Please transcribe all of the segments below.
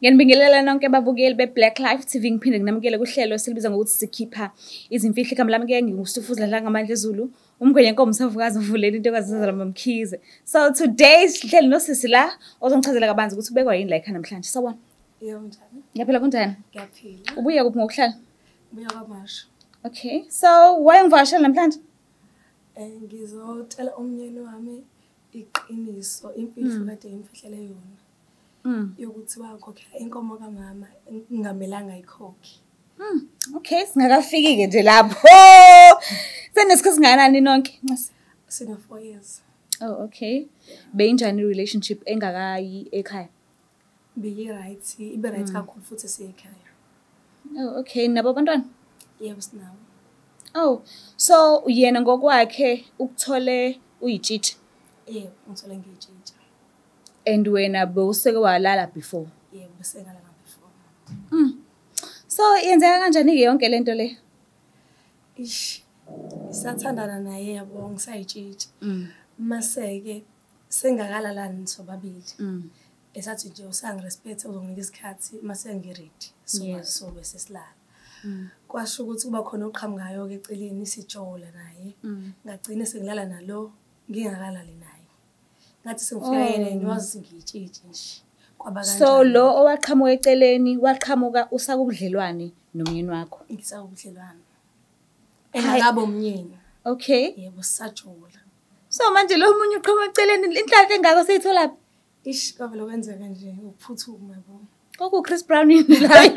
Nginibingelela nonke babukeli beBlack Life TV ngiphinde nginamukele kuhlelo selibizwa ngokuthi Sikhipha izimfihlo kamla mke ngingusifuzela la ngamandla eZulu umgwenye inkomo savukaza uvulela into ekwazisenza mamkhize. So today's hlelo nosisi la ozongichazela kabanzi ukuthi ubekwa yini la namhlanje sawona. Yebo njani? Ngiyaphila kunjani? Ngiyaphila. Ubuye kuphi ngokuhlala? Ubuye kwaMasha. Okay. So why ngivashela namhlanje? Ngizotshela umnyeni wami iqiniso impilo kade imfihlele yona. Yokuthi wakhokhela inkomo kamama ngingamelanga ayikhokhi. Okay, singakafiki ke nje lapho. Senesikhathi singanani nonke? Sina 4 years. Oh, okay. Beyinjani relationship engakayi ekhaya? Ibe right kakhulu futhi esekhaya. Oh, okay. Nabo abantwana? Yebo sinabo. Oh, so yena ngokwakhe ukuthole uyitshitshi. Yebo, ngithole ngitshitshi. And when I was lala before. Yeah, before. So, yenzeka kanjani ke yonke lento le? Ish. Sathandana naye yabo ngisayitshitshi. Mase ke sengakalani sobabili. Esathi nje usangirespect uzonginika isikhathi mase ngiready. So bese silala. Kwasho ukuthi kuba khona oqhamukayo ke eceleni isijola naye. Ngagcina sengilala nalo ngingakalali naye. So lo owaqhamuka eceleni waqhamuka usakubudlelwane nomyeni wakho. Ngisakubudlelwane. Engakabo umyeni. Okay. Yebo sisajula. So manje lo munye uqhamuka eceleni inhlanhla engako seyithola phi? Ish kabe lo kwenzeka nje uphuthuma yabo. Koku Chris Brown yini layo.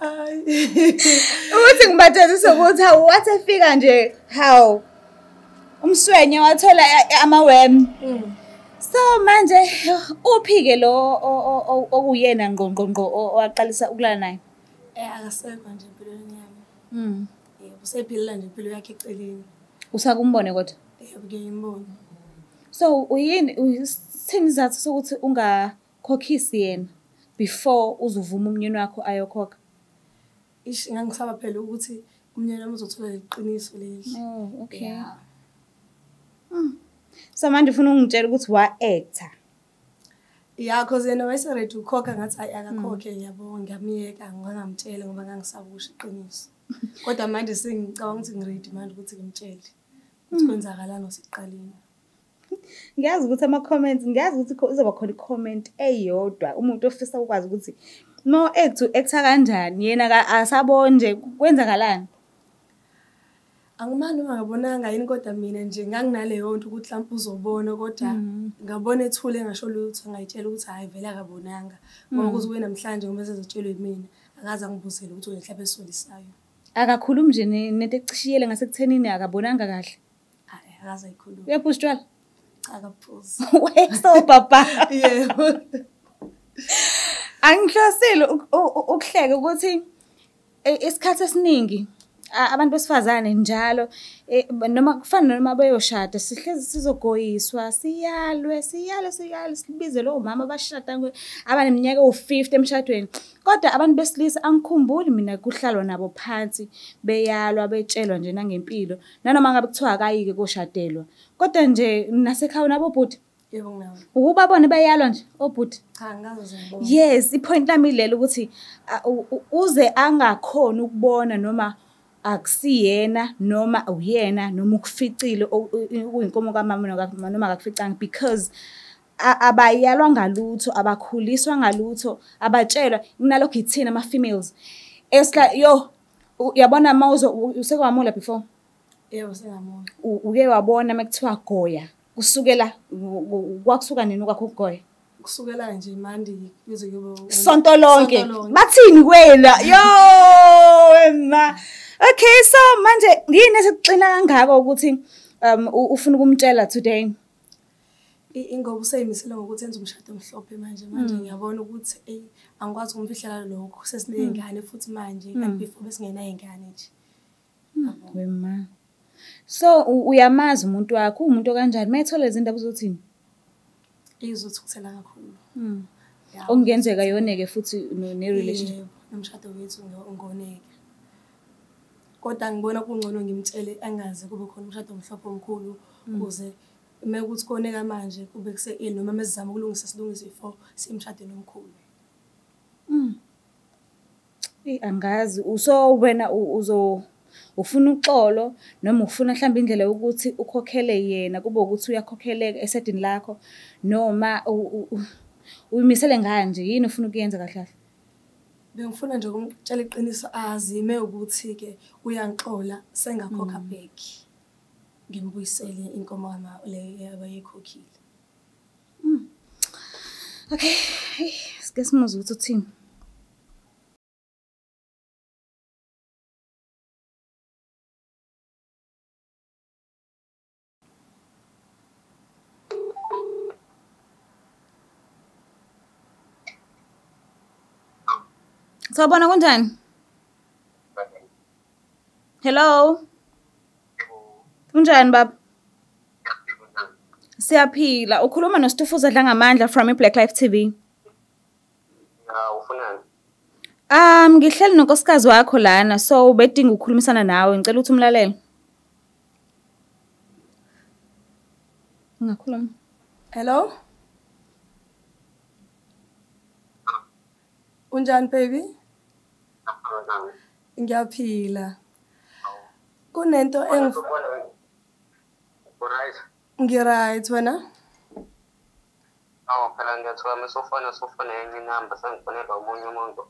Ay. Uthi ngibathathe sokuthi how wathi efika nje how umswenye wathola amawem. So manje uphike lo okuyena ngqongqo owaqalisa ukulala naye. Akasekho nje impilweni yami. Yebo sephilile nje impilo yakhe eceleni. Usakumbone kodwa? Yebo ngiyimbona. So uyini usinizathu sokuthi ungakhokhisi yena before uzuvuma umnyeni wakho ayokhokha? Ngangisaba phela ukuthi umnyeni wami uzothola iqiniso leli. Oh, okay. So manje ufuna ungitshela ukuthi wa actor. Yeah, cause yena wayeseready ukukhokha ngathi ayi akakhokhe yabo ngiyamiyeka ngingamtshela ngoba ngangisakusho iqiniso. Kodwa manje sengicabanga ukuthi ngiready manje ukuthi ngimtshele ukuthi kwenzakalani osiqaleni. Ngiyazi ukuthi ama-comments ngiyazi ukuthi kuzoba khona i-comment eyodwa umuntu ofisa ukwazi ukuthi no actor kanjani yena asabonje kwenzakalani. Angimani uma ngabonanga yini kodwa mina nje nganginaleyo nto ukuthi mhlawumbe uzobona kodwa ngabona ethule engasho lutho ngayitshela ukuthi hayi vele akabonanga ngoba kuze kube namhlanje ngoba sezotshelwe yimina akaza ngibuzele ukuthi mhlawumbe esolisayo akakhulumi nje nento ecishiyele ngasekuthenini akabonanga kahle hayi akaza ikhuluma uyaphushjwala akaphuzi so papa yebo angihlosile ukuhleka ukuthi isikhathi esiningi abantu besifazane njalo noma kufanele noma bayoshada sihlezi sizogoyiswa siyalwe sibize lo mama abashada abaneminyaka u50 emshadweni kodwa abantu besilisa angikhumbuli mina kuhlalwa nabo phansi beyalwa betshelwa nje nangempilo nanoma ngabe kuthiwa akayike koshadelwa kodwa nje nasekhaya nabo bhuti yebo nginawo ukubabona bayalwa nje obhuti cha ngazo zonke yes ipoint lami lelo ukuthi uze angakhona ukubona noma akusiyena noma uyena noma ukuficile uyinkomo kamama noma akakuficanga because abayalwa ngalutho abakhuliswa ngalutho abatshelwa kunalokho ithina ama females esla yo uyabona mawuzo usekwamula before yebo sengamona uke wabona mekuthiwa goya kusukela kwakusuka nini kwakho goya kusukela nje manje kuze kube sonto lonke bathini kwela yo ema. Okay, so manje yini esixina kangaka ukuthi ufuna ukumtshela today? Ingoba useyimisela ngokuthi enza umshado omhlophe manje ngiyabona ukuthi angikwazi ukumfihlela lokho sesineyingane futhi manje kanti before besingenayo ingane nje. Wema. So uyamazi umuntu wakho umuntu kanjani mayithola izindaba uzothini? Izothi kuthela kakhulu. Okungenzeka yoneke futhi ne relationship nomshado wethu ngoneke. Kodwa ngibona kungcono ngimtshele angaze kube khona umshado omhlophe omkhulu kuze Mekuthi koneka manje kube kuse noma mesizama ukulungisa silungise ifo simshade nomkhulu. Angazi uso wena uzo ufuna uxolo noma ufuna mhlawumbe indlela ukuthi ukhokhele yena kube ukuthi uyakhokheleka esedini lakho noma uyimisele nganje yini ufuna ukuyenza kahle kahle. Bengifuna nje ukutshela iqiniso azime ukuthi ke uyangixola sengakhokha back. Ngibuyisele inkomo yami le abayikhokhile. Okay, sike simuzwe ukuthi uthini. Sawubona kunjani? Hello. Kunjani baba? Siyaphila. Ukhuluma noStufuza Dlangamandla from iBlack Life TV. Ufunani? Ngihleli nonkosikazi wakho lana, so ubedinga ukukhulumisana nawe, ngicela uthi umlalele. Ungakhuluma. Hello. Unjani baby? Ngiyaphila. Kunento engifuna. Right wena? Phela ngiyathola mesofona enye inamba sengifonela umunye umuntu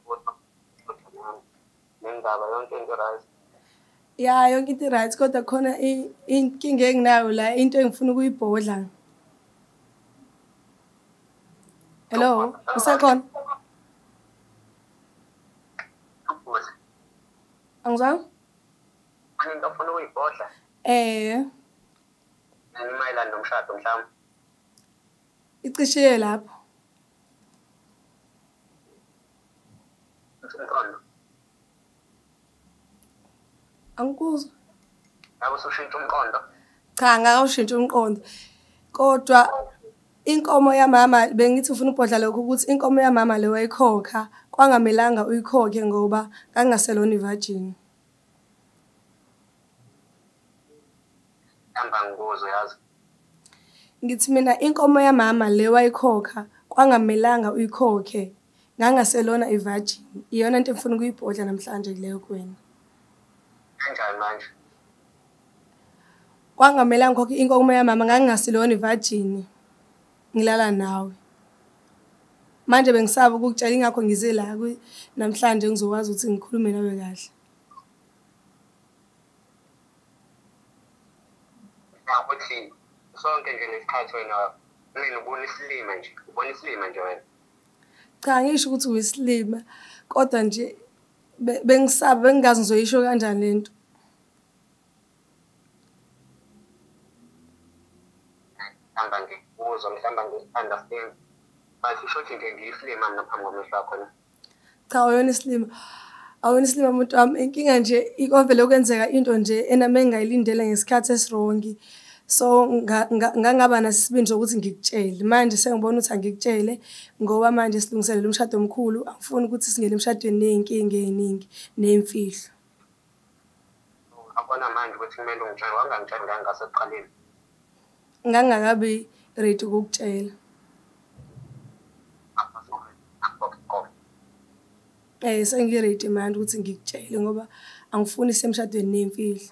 nengaba yonke into right. Ya yonke into right kodwa khona inkinga enginayo la into engifuna ukuyibhodla. Hello, usekhona? Angizwa? Into ofuna ukuyibhodla. Ngimayela nomshado mhlawumbe. Icishiye lapho. Angikuzwa. Yabo ushintsha umqondo. Cha, ngakawushintsha umqondo. Kodwa inkomo yamama bengithi ufuna ubhodla lokho ukuthi inkomo yamama le wayikhokha kwangamelanga uyikhokhe ngoba kangaselona ivirgin. Ngithi mina inkomo yamama le wayikhokha kwangamelanga uyikhokhe ngangaselona ivirgin. Iyona into engifuna ukuyibhodla namhlanje kuleyo kwena. Kanjani manje? Kwangamelanga ukhokhe inkomo yamama ngangaselona ivirgin. Ngilala nawe. Manje bengisaba ukukutshela ingakho ngize la namhlanje ngizokwazi ukuthi ngikhulume nawe kahle. Ukuthi sonke nje lesikhathi wena mina ubona isilima nje wena. Cha ngisho ukuthi uyisilima kodwa nje bengisaba bengazi ngizoyisho kanjani lento. Mhlamba ngi-understand. Bathi shothi nje ngiyisilima mina phambi kwamehlo akho na. Cha uyona isilima. Awunisilima umuntu wami inkinga nje ikovele kwenzeka into nje ename ngayilindele ngesikhathi esirongi. So ngangaba nasibindi sokuthi ngikutshele manje sengibona ukuthi angikutshele ngoba manje silungiselele umshado omkhulu angifuni ukuthi singene emshadweni nenkinga eziningi nemfihlo. Abona manje ukuthi kumele ungitshele wangangitshela ngangaseqaleni. Ngangakabi ready ukukutshela. Sengi-ready manje ukuthi ngikutshele ngoba angifuni semshadweni nemfihlo.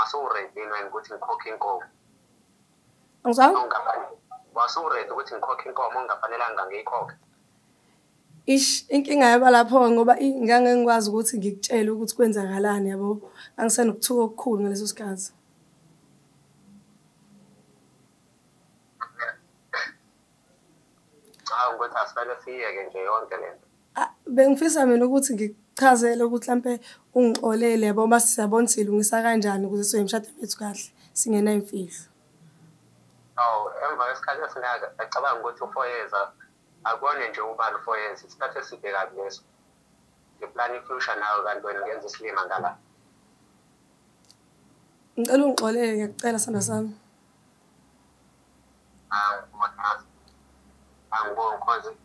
Wasurede mina ukuthi ngikhokhe inkomo. Angizange ngabani. Wasurede ukuthi ngikhokhe inkomo ngingafanelanga ngiyikhokhe. Inkinga yaba lapho ngoba ngange ngikwazi ukuthi ngikutshele ukuthi kwenzakalani yabo angisenokuthuka okukhulu ngaleso sikhathi. Ngoba asifane siyeke nje yonke lento. Bengifisa mina ukuthi ngikuchazele ukuthi mhlambe ungixolele yabo masizabona silungisa kanjani ukuze siwe emshado wethu kahle singena imfihlo. Emva kwesikhathi esingaka acabanga ukuthi ufoyeza akone nje ubani ufoyeza isikhathi eside kabi leso. Ngiplan ifuture nayo kanti wena ngenza isilima ngala. Ngicela ungixolele ngiyacela sithando sami. Angiboni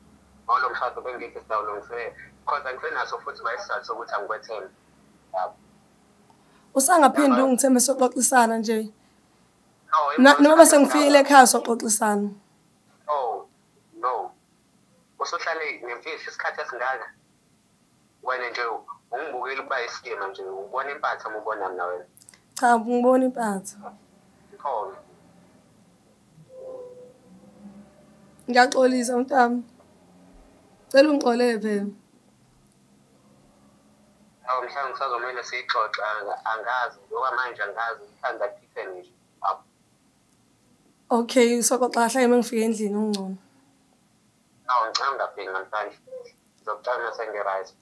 all of us going to get down on fair because I'm going to support myself so ukuthi angikwethembe. Usangaphindi ungithembe soxoxisana nje. No, noma sengifile ekhaya soxoxisana. Oh, no. Usohlale nemfihlo isikhathe singaka. Wena nje ungibukela kuba isikema nje ubona impatha ubona mina wena. Cha, ngibona impatha. Khona. Ngiyaxolisa mntami. Cela ungixolele phela. Awu mhlawumbe ngisazomela siyixoxe angazi ngoba manje angazi ikhanda liphithe nje. Okay, so got last time and friends in on. No, I'm not being on time. The time is in your eyes.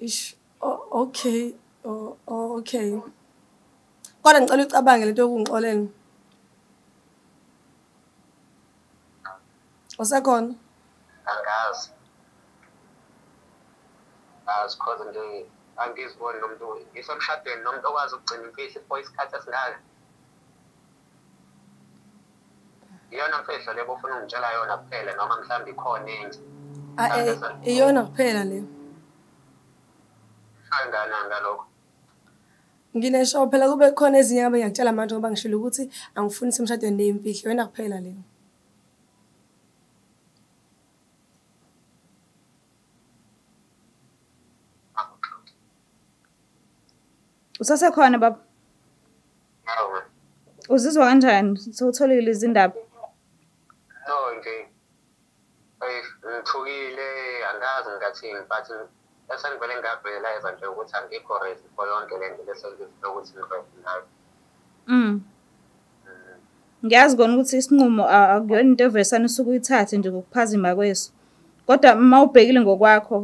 Ish, okay, okay. Got an old abang and a dog all in. What's that gone? And guys, I was causing the Angus one of doing. It's on shut down, no hours of communication for his cat as now. Iyona mfihlo le bofuna ungitshela yona kuphela noma mhlambi khona enje. Iyona kuphela le. Angana ngalokho. Nginesho phela kube khona ezinyaba ngiyakutshela manje ngoba ngishilo ukuthi angifuni semshadweni nemfihlo yona kuphela le. Usasekhona baba? Hawu. Uzizwa kanjani? Sewutholile izindaba? Ngithukile angazi ngathini but esengibele ngabhelize nje ukuthi angikho ready for yonke lento lesokuthi ngizokwenza. Ngiyazi kona ukuthi isinqumo akuyona into evesana usukuyithathe nje ngokuphazima kweso. Kodwa mawubhekile ngokwakho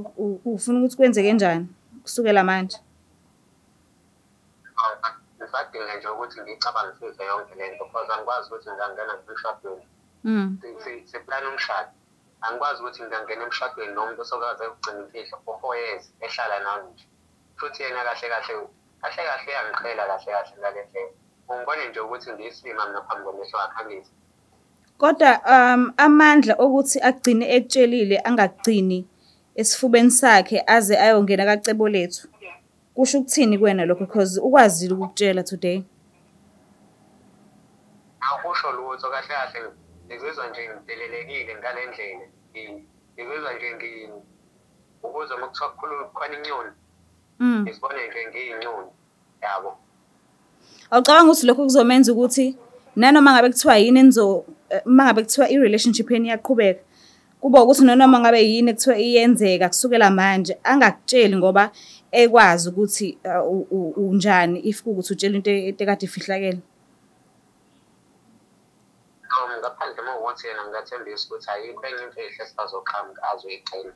ufuna ukuthi kwenzeke kanjani kusukela manje? Ngisagcina nje ukuthi ngicabangise yonke lento because angikwazi ukuthi ngangena kushadweni. Siplana umshado. Angikwazi ukuthi ngingangena emshadweni nomuntu osokaze ukugcina imfihlo for 4 years ehlala nami nje. Futhi yena kahle kahle uyangiqhela kahle ngalendle. Ungibone nje ukuthi ngiyisilima mina phambi kwamehlo akhamisa. Kodwa amandla okuthi agcine etshelile angagcini esifubeni sakhe aze ayongena kacebo lethu. Kusho ukuthini kuwena lokho because ukwazile ukutshela today. Akusho lutho kahle. Ngizizwa nje ngidelelekile ngalendlela. Ngizizwa nje ngikuzwa mokuthiwa kukhona inyoni. Ngizibona nje ngiyinyoni yabo. Awucabanga ukuthi lokho kuzomenza ukuthi nanoma ngabe kuthiwa yini mangabe kuthiwa i-relationship yenu iyaqhubeka kuba ukuthi nanoma ngabe yini kuthiwa iyenzeka kusukela manje angakutsheli ngoba ekwazi ukuthi unjani if ukuthi utshela into ekade ifihlakele. Ngaphandle mawuthi yena ngathembisa ukuthi ayikho enye imfihlo esizoqhamuka azoyiqina.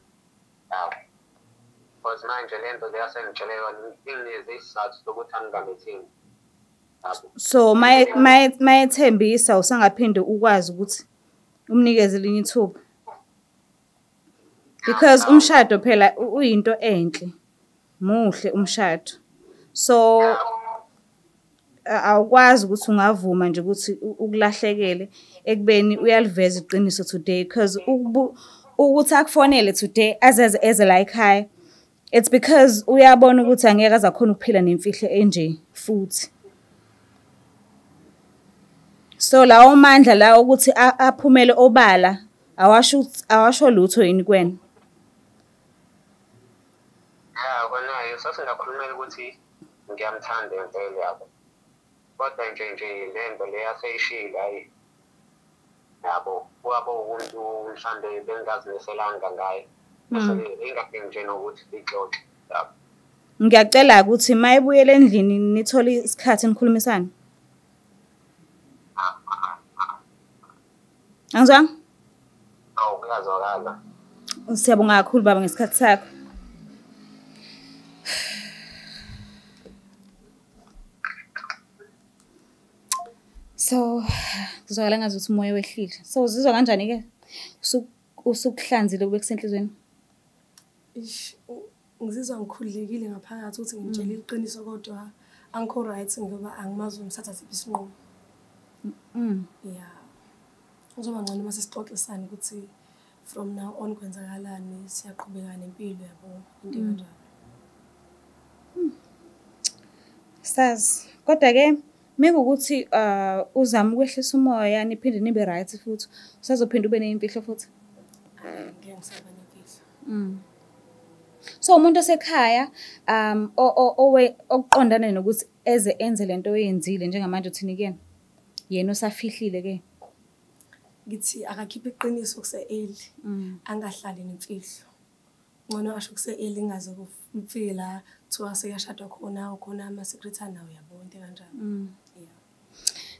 Because manje lento leyasengitshele yona inezizathu zokuthi angingabethini. So mayethembisa usangaphinde ukwazi ukuthi umnikeze elinye ithuba. Because umshado phela uyinto enhle. Muhle umshado. So awukwazi ukuthi ungavuma nje ukuthi ukulahlekele ekubeni uyaliveza iqiniso today because ukuthi akufonele today as like hi it's because uyabona ukuthi angeke azakhona ukuphila nemfihlo enje futhi so lawo mandla lawo ukuthi aphumele obala awasho lutho yini kwena. Wena usasengakhulumela ukuthi ngiyamthanda impela yabo. Kodwa nje lento leyaseyishila yabo wabo umuntu mhlawumbe bengazineselanga ngaye ingakho nje nokuthi ixoxe. Ngiyacela ukuthi mayibuyele endlini nithole isikhathi nikhulumisane. Angizwanga? Awu ngiyazwakala. Siyabonga kakhulu baba ngesikhathi sakho. So kuzwakala ngazuthi umoya wehlile. So uzizwa kanjani ke? Usukuhlanzile ubekusenhlizweni. Ngizizwa ngikhululekile ngaphakathi ukuthi ngitshele iqiniso kodwa angikho right ngoba angimazi umsatha sibisinqo. Yeah. Uzoba ngcono mase sixoxisana ukuthi from now on kwenzakalani siyaqhubeka nempilo yabo into kanjalo. Sas kodwa ke Mego guti uzamwele sumo ya nipende nibe right foot. Sazo pendo bene impikle foot. So umuntu sekhaya owe oqondana nokuthi eze enze lento oyenzile njengamanje uthini ke yena osafihlile ke ngithi akakhiphe iqiniso kuse eli angahlali nemfihlo ngona asho kuse eli ngaze kufela thiwa sekashadwa khona khona ama secretary nawe yabonke kanjani yeah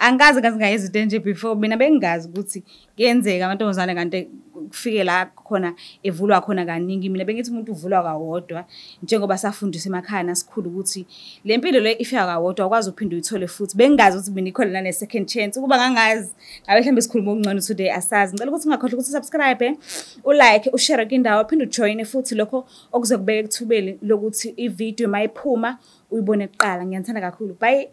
angazi kazi ngayizide nje before mina bengazi ukuthi kuyenzeka amantombazane kanti kufike la khona evulwa khona kaningi mina bengithi umuntu uvulwa kawodwa njengoba safundisa emakhaya nasikhulu ukuthi lempilo le ifika kawodwa akwazi uphinda uyithole futhi bengazi ukuthi mina ikhona nane second chance ukuba ngangazi ngabe mhlawumbe sikhuluma ongcono today asazi ngicela ukuthi ungakhohle ukuthi usubscribe ulike ushare kindawo uphinde ujoin futhi lokho okuze kubeke kuthubele lokuthi ivideo mayiphuma uyibone kuqala ngiyathanda kakhulu bye